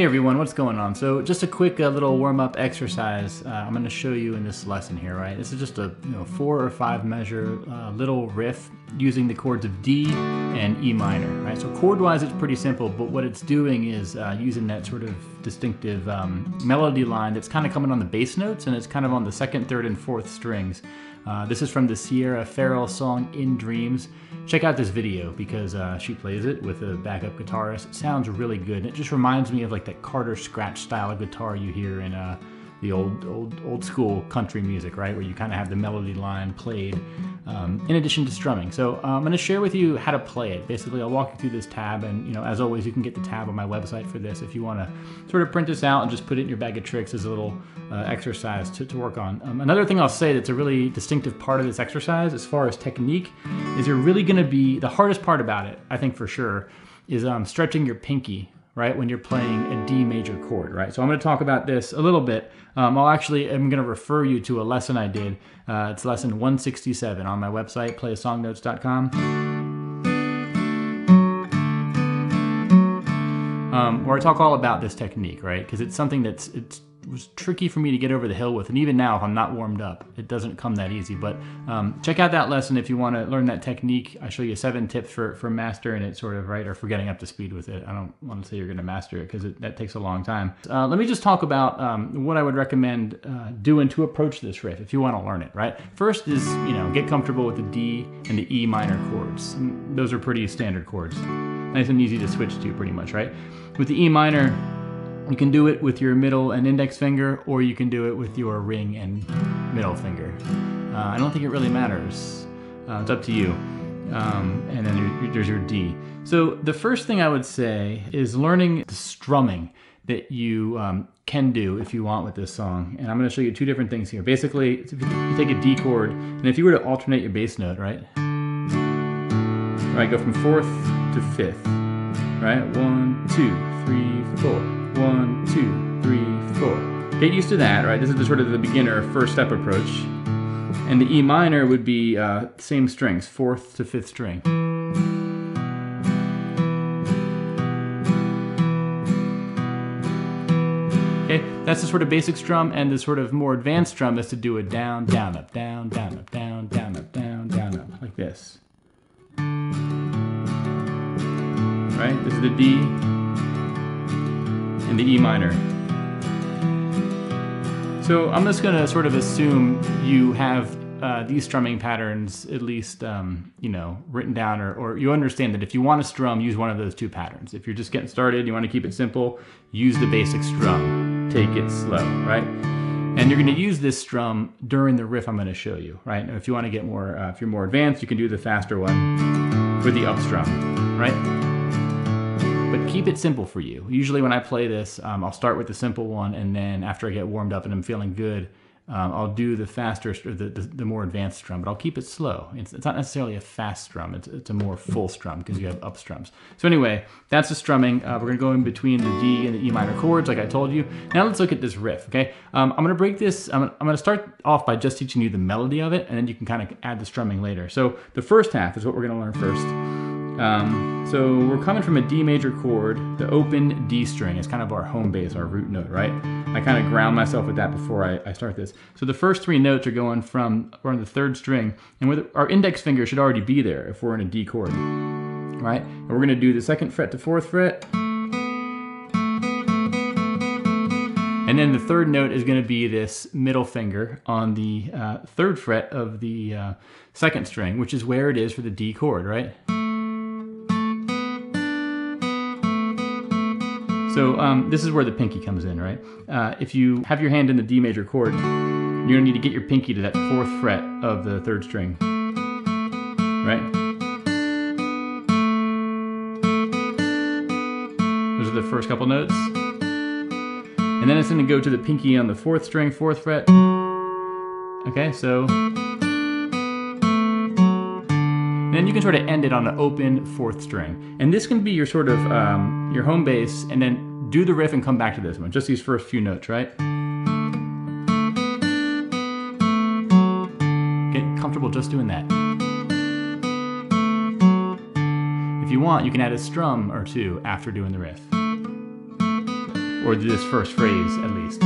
Hey everyone, what's going on? So just a quick little warm-up exercise I'm going to show you in this lesson here, right? This is just a 4 or 5 measure little riff using the chords of D and E minor, right? So chord-wise it's pretty simple, but what it's doing is using that sort of distinctive melody line that's kind of coming on the bass notes, and it's kind of on the 2nd, 3rd, and 4th strings. This is from the Sierra Ferrell song, In Dreams. Check out this video because she plays it with a backup guitarist. It sounds really good. And it just reminds me of like that Carter Scratch style of guitar you hear in the old school country music, right? Where you kind of have the melody line played in addition to strumming. So I'm going to share with you how to play it. Basically, I'll walk you through this tab, and as always, you can get the tab on my website for this if you want to sort of print this out and just put it in your bag of tricks as a little exercise to work on. Another thing I'll say that's a really distinctive part of this exercise as far as technique is you're really going to be, the hardest part about it, I think for sure, is stretching your pinky, right, when you're playing a D major chord, right? So I'm going to talk about this a little bit. I'm going to refer you to a lesson I did. It's lesson 167 on my website, playsongnotes.com. Where I talk all about this technique, right? Because it's something that's, it was tricky for me to get over the hill with, and even now if I'm not warmed up, it doesn't come that easy. But check out that lesson if you want to learn that technique. I show you 7 tips for mastering it, sort of, right, or for getting up to speed with it. I don't want to say you're going to master it because that takes a long time. Let me just talk about what I would recommend doing to approach this riff if you want to learn it, right? First is, get comfortable with the D and the E minor chords. And those are pretty standard chords. Nice and easy to switch to pretty much, right? With the E minor, you can do it with your middle and index finger, or you can do it with your ring and middle finger. I don't think it really matters. It's up to you. And then there's your D. So the first thing I would say is learning the strumming that you can do if you want with this song. And I'm going to show you 2 different things here. Basically, if you take a D chord, and if you were to alternate your bass note, right? All right, go from 4th to 5th, right? 1, 2, 3, 4. 1, 2, 3, 4. Get used to that, right? This is the sort of the beginner first step approach. And the E minor would be same strings, 4th to 5th string. Okay, that's the sort of basic strum, and the sort of more advanced strum is to do a down, down, up, down, down, up, down, down, up, down, down, up, like this. Right, this is the D and the E minor. So I'm just going to sort of assume you have these strumming patterns at least written down, or you understand that if you want to strum, use one of those 2 patterns. If you're just getting started, you want to keep it simple, use the basic strum, take it slow, right? And you're going to use this strum during the riff I'm going to show you, right? Now, if you want to get more, if you're more advanced, you can do the faster one with the up strum, right? But keep it simple for you. Usually when I play this, I'll start with the simple one, and then after I get warmed up and I'm feeling good, I'll do the faster, the more advanced strum, but I'll keep it slow. It's not necessarily a fast strum, it's a more full strum because you have up strums. So anyway, that's the strumming. We're gonna go in between the D and the E minor chords like I told you. Now let's look at this riff, okay? I'm gonna break this, I'm gonna start off by just teaching you the melody of it, and then you can kind of add the strumming later. So the first half is what we're gonna learn first. So we're coming from a D major chord, the open D string. It's kind of our home base, our root note, right? I kind of ground myself with that before I start this. So the first 3 notes are going from, we're on the 3rd string, and our index finger should already be there if we're in a D chord, right? And we're going to do the 2nd fret to 4th fret. And then the 3rd note is going to be this middle finger on the 3rd fret of the 2nd string, which is where it is for the D chord, right? So this is where the pinky comes in, right? If you have your hand in the D major chord, you're gonna need to get your pinky to that 4th fret of the 3rd string, right? Those are the first couple notes. And then it's gonna go to the pinky on the 4th string, 4th fret. Okay, so. And then you can sort of end it on an open 4th string. And this can be your sort of, your home bass, and then do the riff and come back to this one. Just these first few notes, right? Get comfortable just doing that. If you want, you can add a strum or 2 after doing the riff. or this first phrase at least.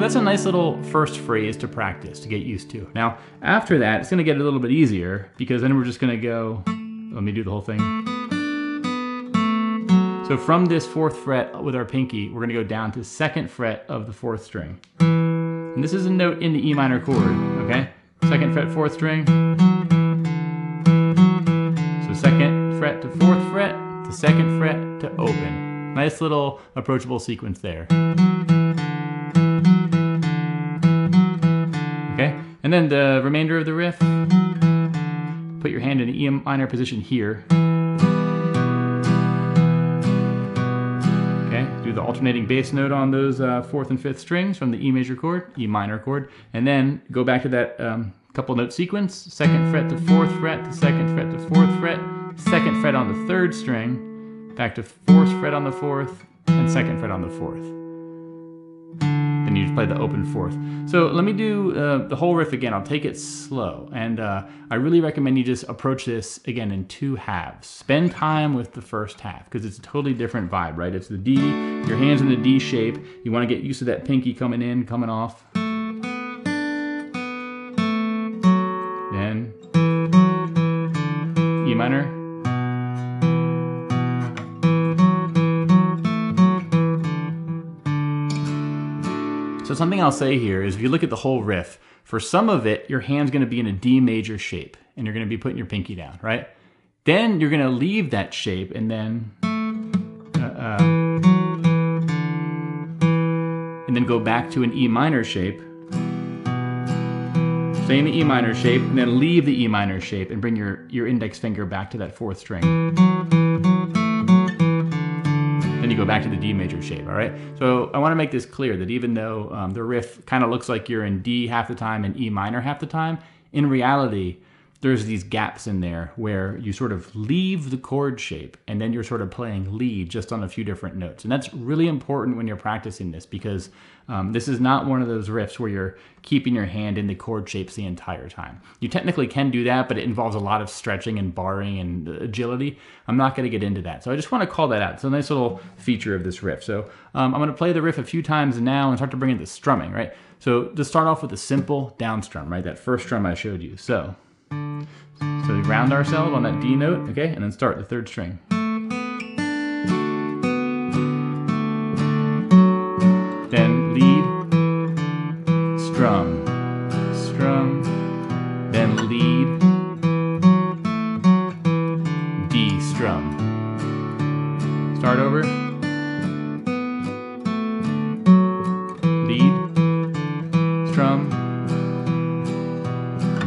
That's a nice little first phrase to practice, to get used to. Now, after that, it's gonna get a little bit easier because then we're just gonna go, let me do the whole thing. So from this 4th fret with our pinky, we're gonna go down to 2nd fret of the 4th string. And this is a note in the E minor chord, okay? 2nd fret, 4th string. So 2nd fret to 4th fret, to 2nd fret to open. Nice little approachable sequence there. And then the remainder of the riff, put your hand in an E minor position here. Okay, do the alternating bass note on those 4th and 5th strings from the E major chord, E minor chord, and then go back to that couple note sequence, 2nd fret to 4th fret, to 2nd fret to 4th fret, 2nd fret on the 3rd string, back to 4th fret on the 4th, and 2nd fret on the 4th. And you just play the open 4th. So let me do the whole riff again. I'll take it slow. And I really recommend you just approach this again in 2 halves. Spend time with the first half because it's a totally different vibe, right? It's the D, your hand's in the D shape. You want to get used to that pinky coming in, coming off. Then E minor. So something I'll say here is if you look at the whole riff, for some of it, your hand's gonna be in a D major shape and you're gonna be putting your pinky down, right? Then you're gonna leave that shape and then go back to an E minor shape. Stay in the E minor shape and then leave the E minor shape and bring your index finger back to that 4th string. You go back to the D major shape, all right? So I want to make this clear that even though the riff kind of looks like you're in D half the time and E minor half the time, in reality, there's these gaps in there where you sort of leave the chord shape and then you're sort of playing lead just on a few different notes. And that's really important when you're practicing this because this is not one of those riffs where you're keeping your hand in the chord shapes the entire time. You technically can do that, but it involves a lot of stretching and barring and agility. I'm not gonna get into that. So I just wanna call that out. It's a nice little feature of this riff. So I'm gonna play the riff a few times now and start to bring in the strumming, right? So just start off with a simple down strum, right? That first strum I showed you, so. So we ground ourselves on that D note, okay, and then start the 3rd string. Then lead, strum, strum, then lead, D strum. Start over. Lead, strum,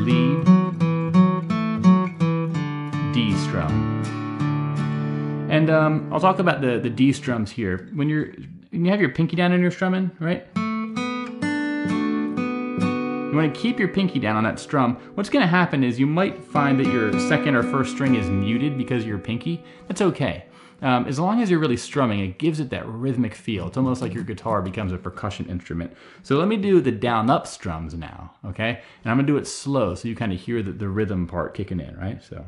lead, D strum. And I'll talk about the D strums here. When you have your pinky down and you're strumming, right? You want to keep your pinky down on that strum. What's going to happen is you might find that your 2nd or 1st string is muted because of your pinky. That's okay. As long as you're really strumming, it gives it that rhythmic feel. It's almost like your guitar becomes a percussion instrument. So let me do the down-up strums now, okay? And I'm gonna do it slow so you kind of hear the rhythm part kicking in, right? So.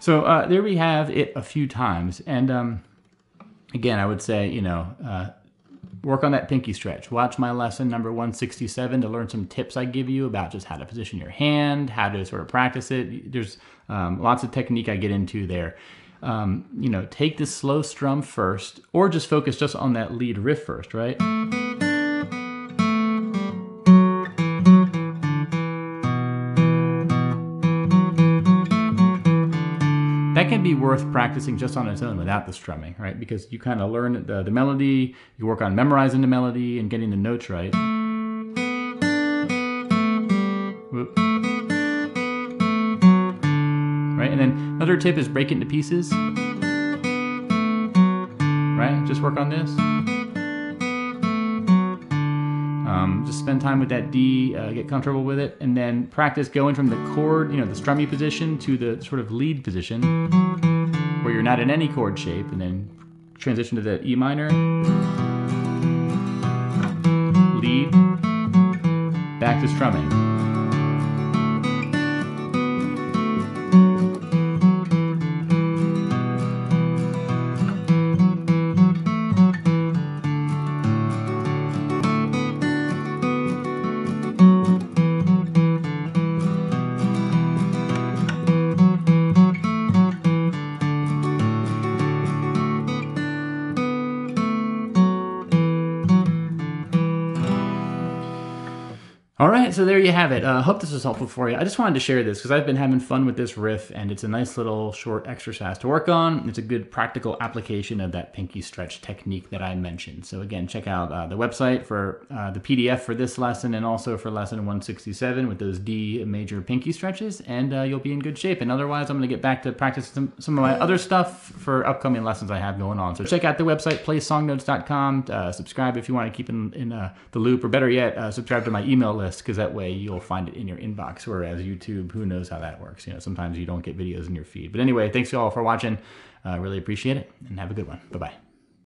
So there we have it a few times. And again, I would say, you know, work on that pinky stretch. Watch my lesson number 167 to learn some tips I give you about just how to position your hand, how to sort of practice it. There's lots of technique I get into there. You know, take the slow strum first or just focus just on that lead riff first, right? worth practicing just on its own without the strumming, right? Because you kind of learn the melody, you work on memorizing the melody and getting the notes right. Whoop. Right, and then another tip is break it into pieces. Right, just work on this. Just spend time with that D, get comfortable with it, and then practice going from the chord, you know, the strummy position to the sort of lead position where you're not in any chord shape, and then transition to the E minor, lead, back to strumming. All right, so there you have it. I hope this was helpful for you. I just wanted to share this because I've been having fun with this riff, and it's a nice little short exercise to work on. It's a good practical application of that pinky stretch technique that I mentioned. So again, check out the website for the PDF for this lesson and also for lesson 167 with those D major pinky stretches, and you'll be in good shape. And otherwise, I'm going to get back to practicing some of my other stuff for upcoming lessons I have going on. So check out the website, playsongnotes.com. Subscribe if you want to keep in the loop, or better yet, subscribe to my email list, because that way you'll find it in your inbox, whereas YouTube, who knows how that works. You know, sometimes you don't get videos in your feed. But anyway, thanks you all for watching. I really appreciate it, and have a good one. Bye-bye.